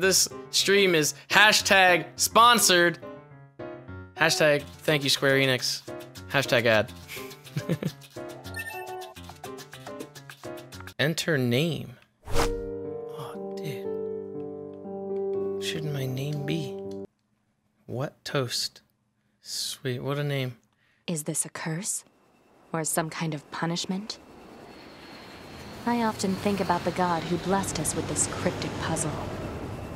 This stream is hashtag sponsored. Hashtag thank you, Square Enix. Hashtag ad. Enter name. Oh, dude. Shouldn't my name be? What toast? Sweet, what a name. Is this a curse? Or some kind of punishment? I often think about the god who blessed us with this cryptic puzzle.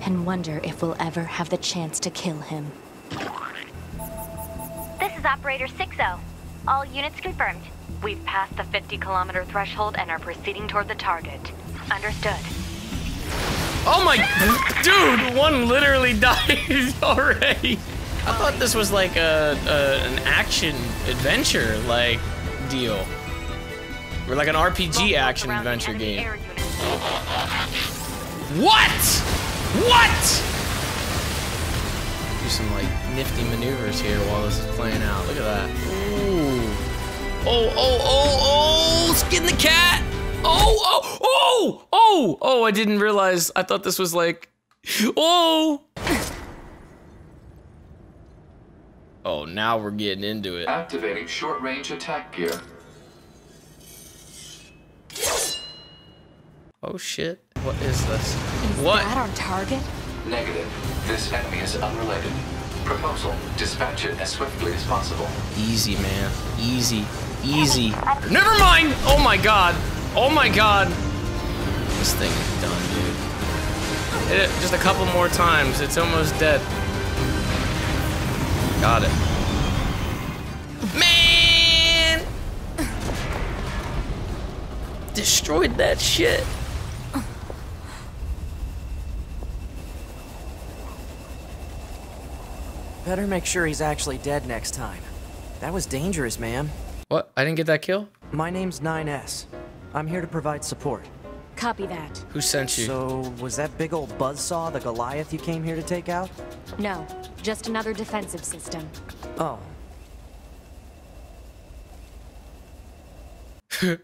And wonder if we'll ever have the chance to kill him. This is Operator 6-0. All units confirmed. We've passed the 50-kilometer threshold and are proceeding toward the target. Understood. Oh my... Dude, one literally died already. I thought this was like an action adventure like deal. Or like an RPG action adventure game. What?! What?! Do some, like, nifty maneuvers here while this is playing out. Look at that. Ooh. Oh, oh, oh, oh! Skin the cat! Oh, oh, oh! Oh! Oh, I didn't realize. I thought this was like... Oh! Oh, now we're getting into it. Activating short-range attack gear. Oh, shit. What is this? What? Is that our target? Negative. This enemy is unrelated. Proposal, dispatch it as swiftly as possible. Easy, man. Easy. Easy. Never mind! Oh my god. Oh my god. This thing is done, dude. Hit it just a couple more times. It's almost dead. Got it. Man! Destroyed that shit. Better make sure he's actually dead next time. That was dangerous, man. What? I didn't get that kill? My name's 9S. I'm here to provide support. Copy that. Who sent you? So, was that big old buzzsaw the Goliath you came here to take out? No, just another defensive system. Oh. How do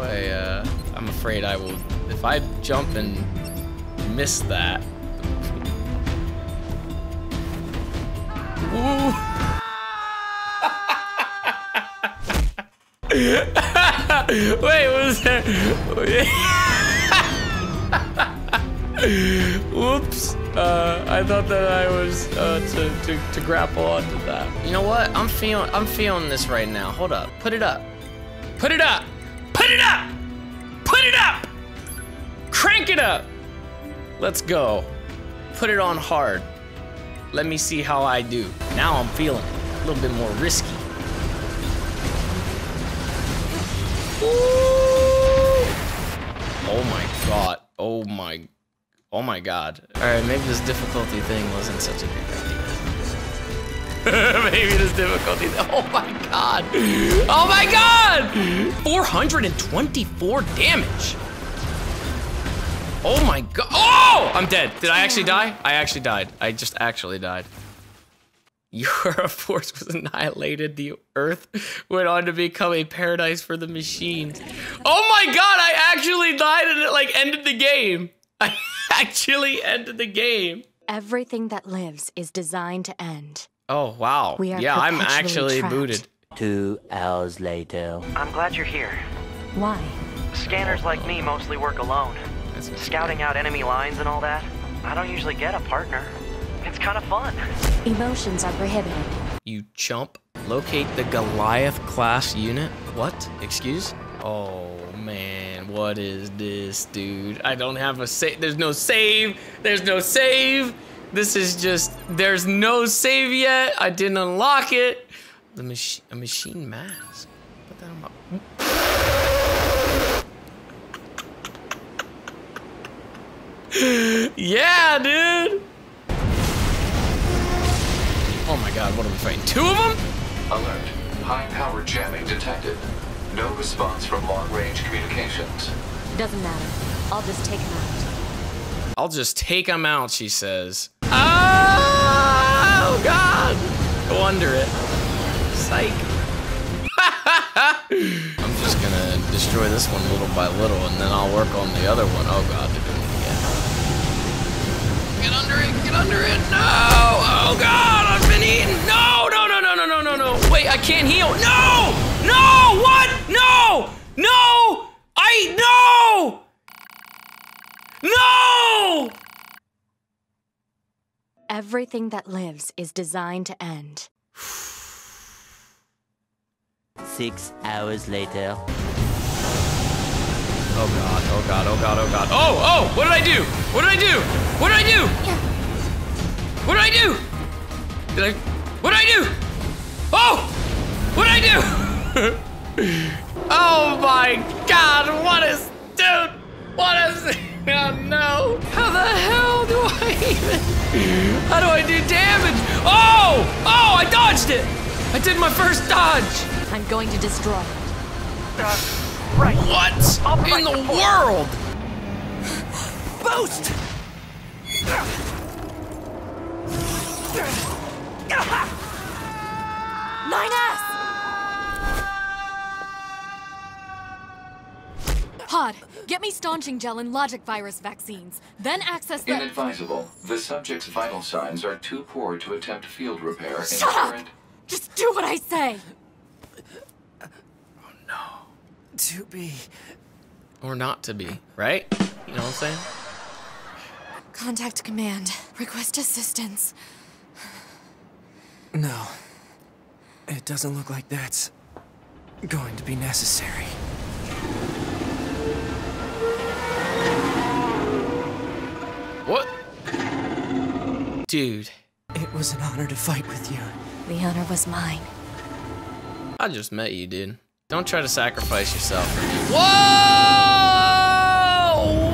I, I'm afraid I will... If I jump and miss that... Wait, was that? Whoops. I thought that I was to grapple onto that. You know what? I'm feeling this right now. Hold up. Put it up. Put it up. Put it up. Put it up. Crank it up. Let's go. Put it on hard. Let me see how I do. Now I'm feeling it. A little bit more risky. Ooh. Oh my god. Oh my. Oh my god. Alright, maybe this difficulty thing wasn't such a big idea. Maybe this difficulty. Oh my god. Oh my god! 424 damage. Oh my god. Oh! I'm dead. Did I actually die? I actually died. I just actually died. Your force was annihilated. The earth went on to become a paradise for the machine. Oh my god, I actually died and it like ended the game. I actually ended the game. Everything that lives is designed to end. Oh wow. Yeah, I'm actually trapped. Booted. 2 hours later. I'm glad you're here. Why? Scanners like me mostly work alone. Scouting out enemy lines and all that. I don't usually get a partner. It's kind of fun. Emotions are prohibited. You chump. Locate the Goliath class unit. What? Excuse? Oh man, what is this, dude? I don't have a save. There's no save. There's no save. This is just, there's no save yet. I didn't unlock it. The machine, a machine mask. Put that on my... Yeah, dude! Oh my god, what are we fighting? Two of them? Alert. High power jamming detected. No response from long-range communications. Doesn't matter. I'll just take him out. I'll just take him out, she says. Oh god! Go under it. Psych. I'm just gonna destroy this one little by little, and then I'll work on the other one. Oh god, they're doing it again. Get under it, no! Oh God, I've been eaten! No, no, no, no, no, no, no, no! Wait, I can't heal! No! No! What? No! No! No! No! Everything that lives is designed to end. 6 hours later. Oh God, oh God, oh God, oh God. Oh, oh, what did I do? What did I do? What did I do? What did I do? What did I do? Oh! What did I do? Oh my God, what is, dude? What is, oh no. How the hell do I even, how do I do damage? Oh, oh, I dodged it. I did my first dodge. I'm going to destroy it. Right. What in the world? Boost! Pod, get me staunching gel and logic virus vaccines, then access the— Inadvisable. The subject's vital signs are too poor to attempt field repair. Shut up! Current... Just do what I say! 2B. Or not to be, right? You know what I'm saying? Contact command. Request assistance. No. It doesn't look like that's going to be necessary. What? Dude. It was an honor to fight with you. The honor was mine. I just met you, dude. Don't try to sacrifice yourself. Whoa!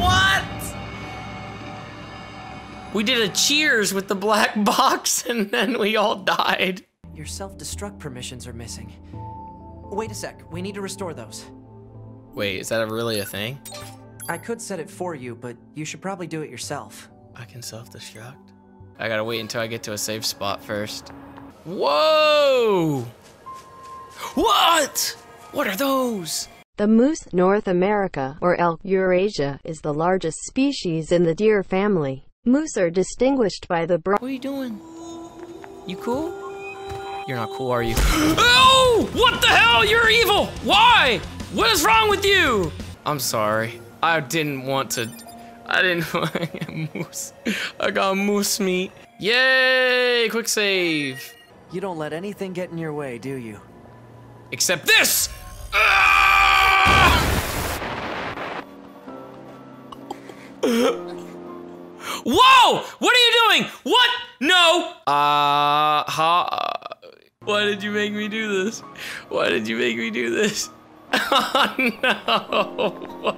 What? We did a cheers with the black box and then we all died. Your self-destruct permissions are missing. Wait a sec, we need to restore those. Wait, is that really a thing? I could set it for you, but you should probably do it yourself. I can self-destruct? I gotta wait until I get to a safe spot first. Whoa! What? What are those? The moose, North America, or elk, Eurasia, is the largest species in the deer family. Moose are distinguished by the broad— What are you doing? You cool? You're not cool, are you? Oh! What the hell? You're evil! Why? What is wrong with you? I'm sorry. I didn't want to— I didn't want to get moose. I got moose meat. Yay! Quick save. You don't let anything get in your way, do you? Except this! Whoa! What are you doing? What? No! Why did you make me do this? Why did you make me do this? Oh no!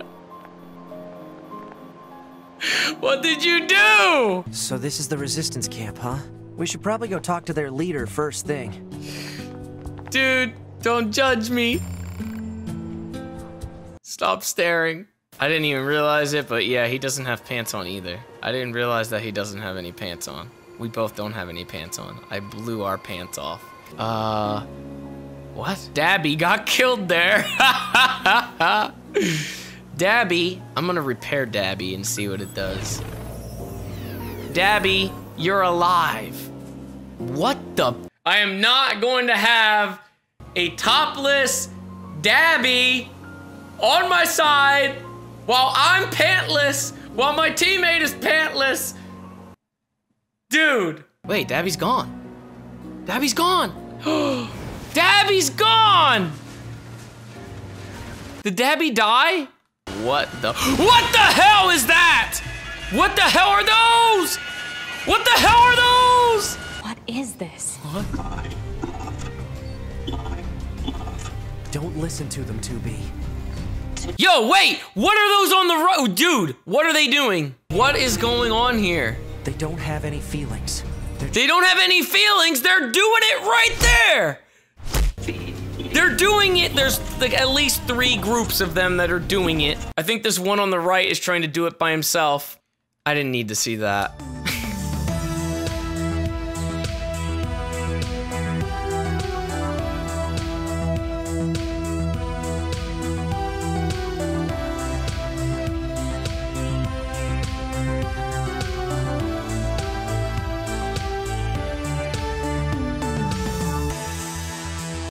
What did you do? So this is the resistance camp, huh? We should probably go talk to their leader first thing. Dude, don't judge me. Stop staring. I didn't even realize it, but yeah, he doesn't have pants on either. I didn't realize that he doesn't have any pants on. We both don't have any pants on. I blew our pants off. What? Dabby got killed there. Dabby, I'm gonna repair Dabby and see what it does. Dabby, you're alive. What the? I am not going to have a topless Dabby on my side while I'm pantless, while my teammate is pantless. Dude. Wait, Dabby's gone. Dabby's gone. Dabby's gone. Did Dabby die? What the hell is that? What the hell are those? What the hell are those? What is this? What? Don't listen to them, 2B. Yo, wait! What are those on the road? Dude, what are they doing? What is going on here? They don't have any feelings. They don't have any feelings? They're doing it right there! They're doing it. There's like at least 3 groups of them that are doing it. I think this one on the right is trying to do it by himself. I didn't need to see that.